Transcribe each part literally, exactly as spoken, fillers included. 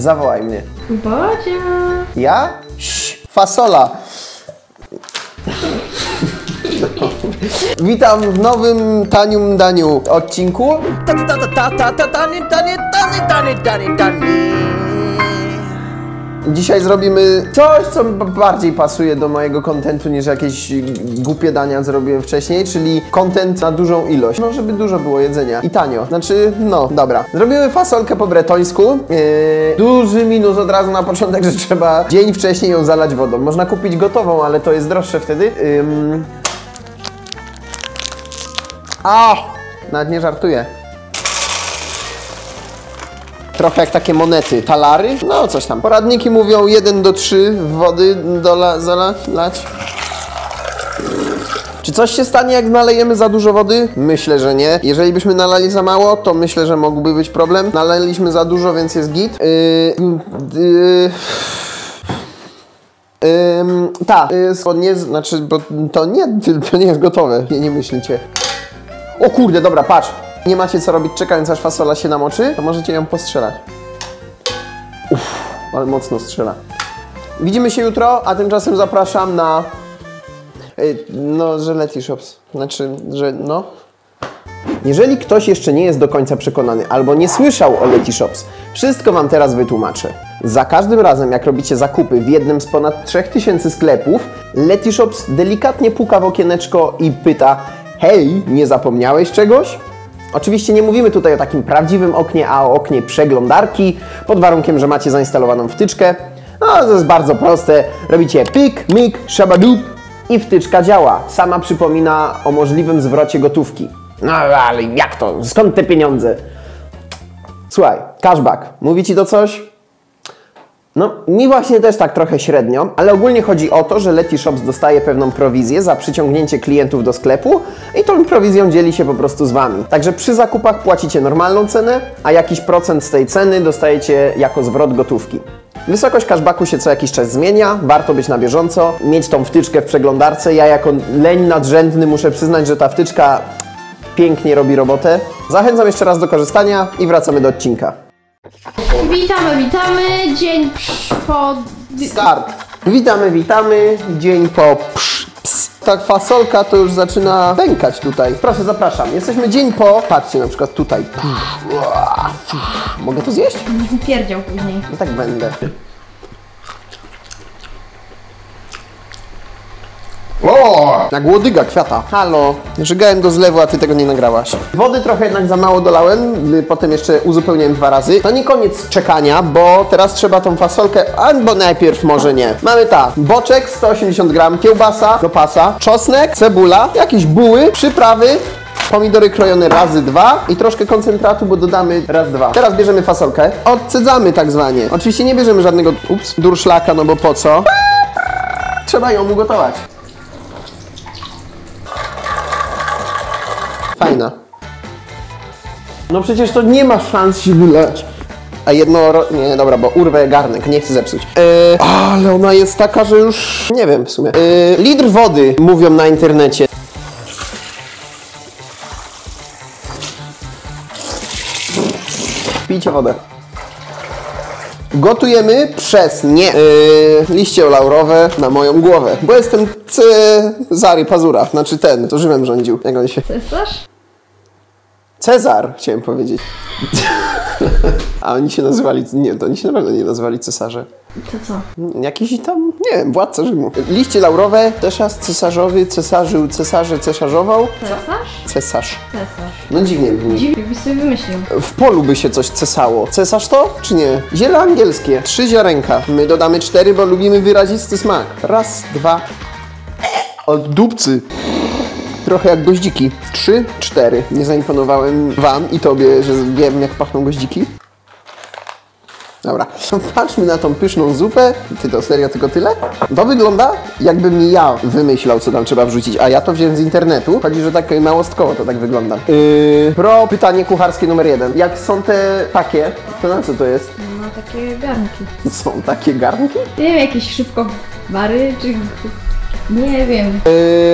Zawołaj mnie. Bodzio! Ja? Sz, fasola! No. Witam w nowym Tanium Daniu odcinku. Dzisiaj zrobimy coś, co bardziej pasuje do mojego kontentu niż jakieś głupie dania zrobiłem wcześniej, czyli kontent na dużą ilość. No, żeby dużo było jedzenia i tanio. Znaczy, no, dobra. Zrobimy fasolkę po bretońsku. Yy, duży minus od razu na początek, że trzeba dzień wcześniej ją zalać wodą. Można kupić gotową, ale to jest droższe wtedy. Yy... A! Nawet nie żartuję. Trochę jak takie monety, talary, no coś tam. Poradniki mówią jeden do trzech wody dola, zalać. Czy coś się stanie, jak nalejemy za dużo wody? Myślę, że nie. Jeżeli byśmy nalali za mało, to myślę, że mógłby być problem. Nalaliśmy za dużo, więc jest git. Yy, yy. Ym, ta, yy, spodnie, znaczy, bo to nie, to nie jest gotowe. Nie, nie myślicie. O kurde, dobra, patrz. Nie macie co robić czekając aż fasola się namoczy, to możecie ją postrzelać. Uff, ale mocno strzela. Widzimy się jutro, a tymczasem zapraszam na... Ej, no, że Letyshops. Znaczy, że no... Jeżeli ktoś jeszcze nie jest do końca przekonany albo nie słyszał o Letyshops, wszystko wam teraz wytłumaczę. Za każdym razem, jak robicie zakupy w jednym z ponad trzech tysięcy sklepów, Letyshops delikatnie puka w okieneczko i pyta: hej, nie zapomniałeś czegoś? Oczywiście nie mówimy tutaj o takim prawdziwym oknie, a o oknie przeglądarki, pod warunkiem, że macie zainstalowaną wtyczkę. No, to jest bardzo proste. Robicie pik, mik, szabadup i wtyczka działa. Sama przypomina o możliwym zwrocie gotówki. No ale jak to? Skąd te pieniądze? Słuchaj, cashback. Mówi ci to coś? No, mi właśnie też tak trochę średnio, ale ogólnie chodzi o to, że Letyshops dostaje pewną prowizję za przyciągnięcie klientów do sklepu i tą prowizją dzieli się po prostu z wami. Także przy zakupach płacicie normalną cenę, a jakiś procent z tej ceny dostajecie jako zwrot gotówki. Wysokość cashbacku się co jakiś czas zmienia, warto być na bieżąco, mieć tą wtyczkę w przeglądarce. Ja jako leń nadrzędny muszę przyznać, że ta wtyczka pięknie robi robotę. Zachęcam jeszcze raz do korzystania i wracamy do odcinka. Witamy, witamy, dzień po... Start! Witamy, witamy, dzień po... Psz, ps. Ta fasolka to już zaczyna pękać tutaj. Proszę, zapraszam. Jesteśmy dzień po... Patrzcie, na przykład tutaj. Mogę to zjeść? Pierdział później. No tak będę. O! Jak łodyga kwiata. Halo. Żygałem go z lewo, a ty tego nie nagrałaś. Wody trochę jednak za mało dolałem, potem jeszcze uzupełniłem dwa razy. To nie koniec czekania, bo teraz trzeba tą fasolkę, albo najpierw może nie. Mamy tak. Boczek sto osiemdziesiąt gramów, kiełbasa do pasa, czosnek, cebula, jakieś buły, przyprawy, pomidory krojone razy dwa i troszkę koncentratu, bo dodamy raz dwa. Teraz bierzemy fasolkę, odcedzamy tak zwanie. Oczywiście nie bierzemy żadnego, ups, durszlaka, no bo po co? Trzeba ją ugotować. Fajna. No przecież to nie ma szans się wylać. A jedno... Nie, dobra, bo urwę garnek, nie chcę zepsuć. Yy, ale ona jest taka, że już... Nie wiem w sumie. Yy, litr wody, mówią na internecie. Pijcie wodę. Gotujemy przez nie yy, liście laurowe na moją głowę, bo jestem Cezary Pazura, znaczy ten, to Rzymem rządził. Jak on się... Cesarz? Cezar, chciałem powiedzieć. A oni się nazywali... Nie, to oni się naprawdę nie nazywali cesarze. To co? Jakiś tam, nie wiem, władca Rzymu. Liście laurowe, cesarz, cesarzowy, cesarzył, cesarze, cesarzował. Cesarz? Cesarz. Cesarz. No dziwnie bym. Dziwnie byś sobie wymyślił. W polu by się coś cesało. Cesarz to, czy nie? Ziele angielskie, trzy ziarenka. My dodamy cztery, bo lubimy wyrazisty smak. Raz, dwa... Od dupcy. Trochę jak goździki. Trzy, cztery. Nie zaimponowałem wam i tobie, że wiem, jak pachną goździki. Dobra, patrzmy na tą pyszną zupę. Ty to serio tylko tyle? To wygląda, jakbym ja wymyślał, co tam trzeba wrzucić, a ja to wziąłem z internetu. Chodzi, że tak małostkowo to tak wygląda. Yy, pro pytanie kucharskie numer jeden. Jak są te takie, to na co to jest? No takie garnki. Są takie garnki? Nie wiem, jakieś szybko bary czy... Nie wiem.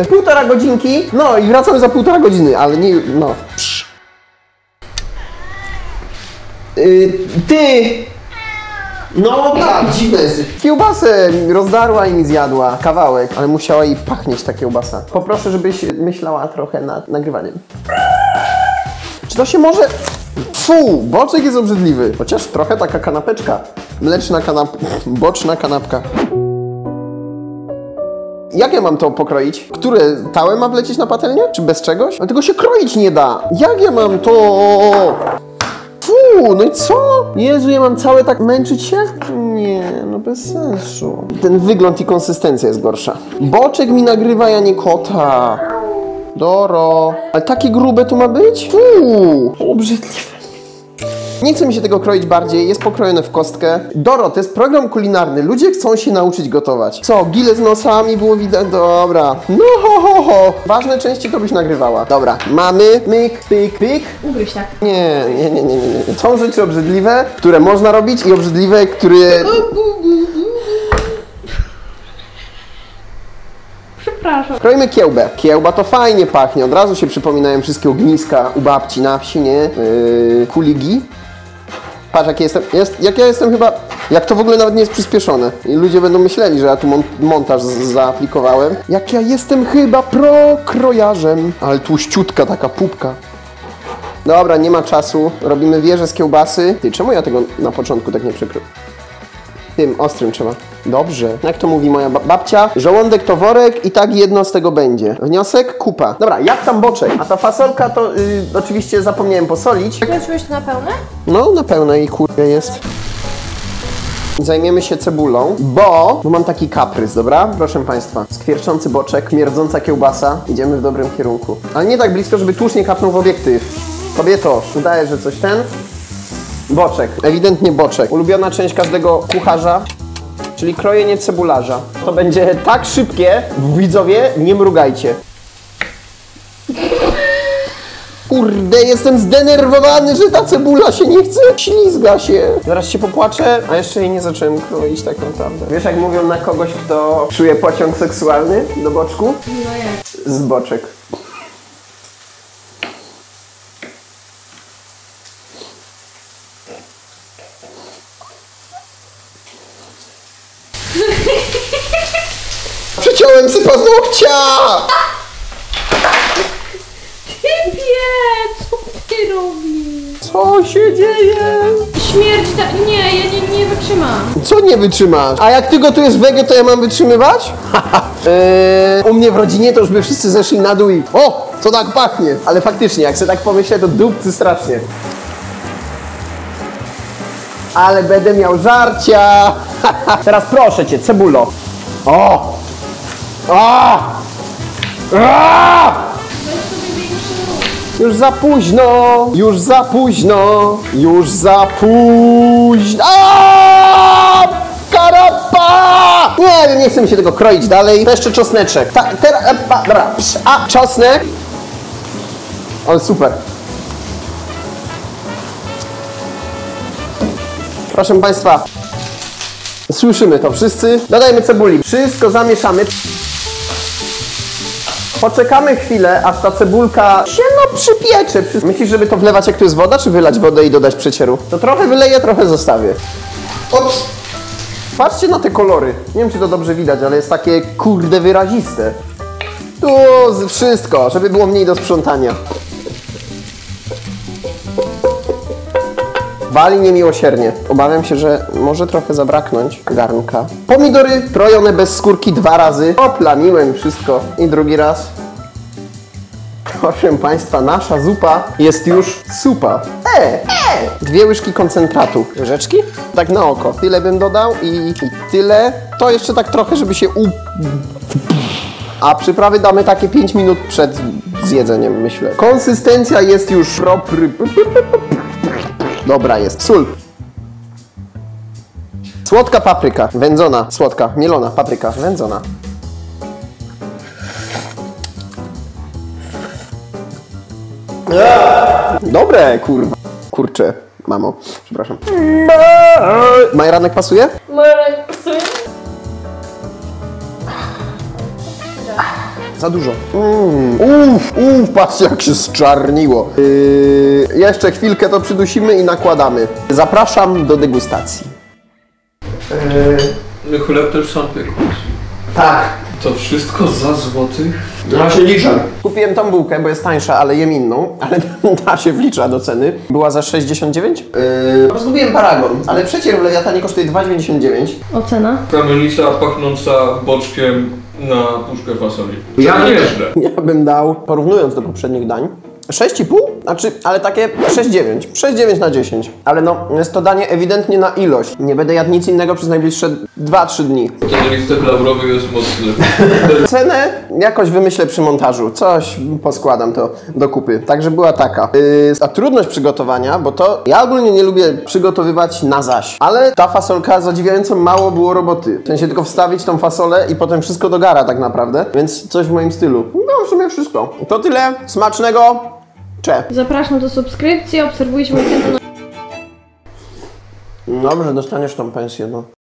Yy, półtora godzinki. No i wracamy za półtora godziny, ale nie... no. Yy, ty! No tak, dziwne jest. Kiełbasę rozdarła i mi zjadła kawałek, ale musiała jej pachnieć ta kiełbasa. Poproszę, żebyś myślała trochę nad nagrywaniem. Czy to się może... Fu, boczek jest obrzydliwy. Chociaż trochę taka kanapeczka. Mleczna kanapka, boczna kanapka. Jak ja mam to pokroić? Które tałe ma wlecieć na patelnię? Czy bez czegoś? Ale tego się kroić nie da. Jak ja mam to... Fuu, no i co? Jezu, ja mam całe tak męczyć się? Nie, no bez sensu. Ten wygląd i konsystencja jest gorsza. Boczek mi nagrywa, ja nie kota. Doro. Ale takie grube to ma być? Fuu, obrzydliwe. Nie chce mi się tego kroić bardziej, jest pokrojone w kostkę. Doro, to jest program kulinarny, ludzie chcą się nauczyć gotować. Co, gile z nosami było widać? Dobra. No ho, ho, ho. Ważne części to byś nagrywała. Dobra, mamy, myk, pyk, pyk. Ugryź tak. Nie, nie, nie, nie, nie. Są rzeczy obrzydliwe, które można robić i obrzydliwe, które... Przepraszam. Kroimy kiełbę. Kiełba to fajnie pachnie, od razu się przypominają wszystkie ogniska u babci na wsi, nie? Yy, kuligi. Patrz, jak jestem, jest, jak ja jestem chyba, jak to w ogóle nawet nie jest przyspieszone. I ludzie będą myśleli, że ja tu mon montaż zaaplikowałem. Jak ja jestem chyba prokrojarzem. Ale tłuściutka taka pupka. Dobra, nie ma czasu. Robimy wieżę z kiełbasy. Ty, czemu ja tego na początku tak nie przykryłem? Tym ostrym trzeba. Dobrze. Jak to mówi moja babcia? Żołądek to worek i tak jedno z tego będzie. Wniosek? Kupa. Dobra, jak tam boczek? A ta fasolka to yy, oczywiście zapomniałem posolić. Wleciłeś to na pełne? No, na pełne i kurde jest. Zajmiemy się cebulą, bo, bo mam taki kaprys, dobra? Proszę Państwa. Skwierczący boczek, mierdząca kiełbasa. Idziemy w dobrym kierunku. Ale nie tak blisko, żeby tłuszcz nie kapnął w obiektyw. Kobieto, udaje, że coś ten... Boczek, ewidentnie boczek. Ulubiona część każdego kucharza, czyli krojenie cebularza. To będzie tak szybkie, widzowie, nie mrugajcie. Kurde, jestem zdenerwowany, że ta cebula się nie chce, ślizga się. Zaraz się popłaczę, a jeszcze jej nie zacząłem kroić tak naprawdę. Wiesz, jak mówią na kogoś, kto czuje pociąg seksualny do boczku? No jak? Z boczek. Przeciąłem sobie paznokcia! Typie, co ty robisz? Co się dzieje? Śmierć ta... Nie, ja nie, nie wytrzymam. Co nie wytrzymasz? A jak tylko tu jest wege, to ja mam wytrzymywać? eee, u mnie w rodzinie to już by wszyscy zeszli na dół i... O! Co tak pachnie! Ale faktycznie, jak sobie tak pomyślę, to dupcy strasznie. Ale będę miał żarcia! Teraz proszę cię, cebulo. O! A! A! Już za późno! Już za późno! Już za późno! A! Karapa! Nie, nie chcę mi się tego kroić dalej. To jeszcze czosneczek. Ta, teraz, a, dobra, psz, a, czosnek. O, super. Proszę Państwa. Słyszymy to wszyscy. Dodajmy cebuli. Wszystko zamieszamy. Poczekamy chwilę, aż ta cebulka się no przypiecze. Myślisz, żeby to wlewać, jak tu jest woda, czy wylać wodę i dodać przecieru? To trochę wyleję, trochę zostawię. Ops! Patrzcie na te kolory. Nie wiem, czy to dobrze widać, ale jest takie kurde wyraziste. Tu wszystko, żeby było mniej do sprzątania. Wali niemiłosiernie. Obawiam się, że może trochę zabraknąć garnka. Pomidory krojone bez skórki dwa razy. Oplamiłem wszystko. I drugi raz. Proszę Państwa, nasza zupa jest już supa. E! E! Dwie łyżki koncentratu. Łyżeczki? Tak na oko. Tyle bym dodał i, i tyle. To jeszcze tak trochę, żeby się u... A przyprawy damy takie pięć minut przed zjedzeniem, myślę. Konsystencja jest już propry... Dobra jest. Sól. Słodka papryka. Wędzona. Słodka. Mielona papryka. Wędzona. Dobre, kurwa. Kurczę, mamo. Przepraszam. Majeranek pasuje? Majeranek pasuje. Za dużo. Mm. Uff, uff, patrzcie, jak się zczarniło. Yy, jeszcze chwilkę to przydusimy i nakładamy. Zapraszam do degustacji. Yy... Chleb też sam piekł. Tak. To wszystko za złotych? Ja się liczę. Kupiłem tą bułkę, bo jest tańsza, ale jem inną, ale ta się wlicza do ceny. Była za sześćdziesiąt dziewięć? Yy... Zgubiłem paragon, ale przecież lejatanie kosztuje dwa dziewięćdziesiąt dziewięć. Ocena? Kamienica pachnąca boczkiem na puszkę fasoli. Ja nie jeżdżę. Ja bym dał, porównując do poprzednich dań, sześć i pół? Znaczy, ale takie sześć dziewięć. sześć dziewięć na dziesięć. Ale no, jest to danie ewidentnie na ilość. Nie będę jadł nic innego przez najbliższe dwa trzy dni. Ten listek laurowy jest mocny. Cenę jakoś wymyślę przy montażu. Coś poskładam to do kupy. Także była taka. Yy, a trudność przygotowania, bo to ja ogólnie nie lubię przygotowywać na zaś. Ale ta fasolka zadziwiająco mało było roboty. W sensie tylko wstawić tą fasolę i potem wszystko do gara tak naprawdę. Więc coś w moim stylu. No w sumie wszystko. To tyle. Smacznego. Cze. Zapraszam do subskrypcji, obserwujcie mój kanał. Dobrze, dostaniesz tą pensję, no.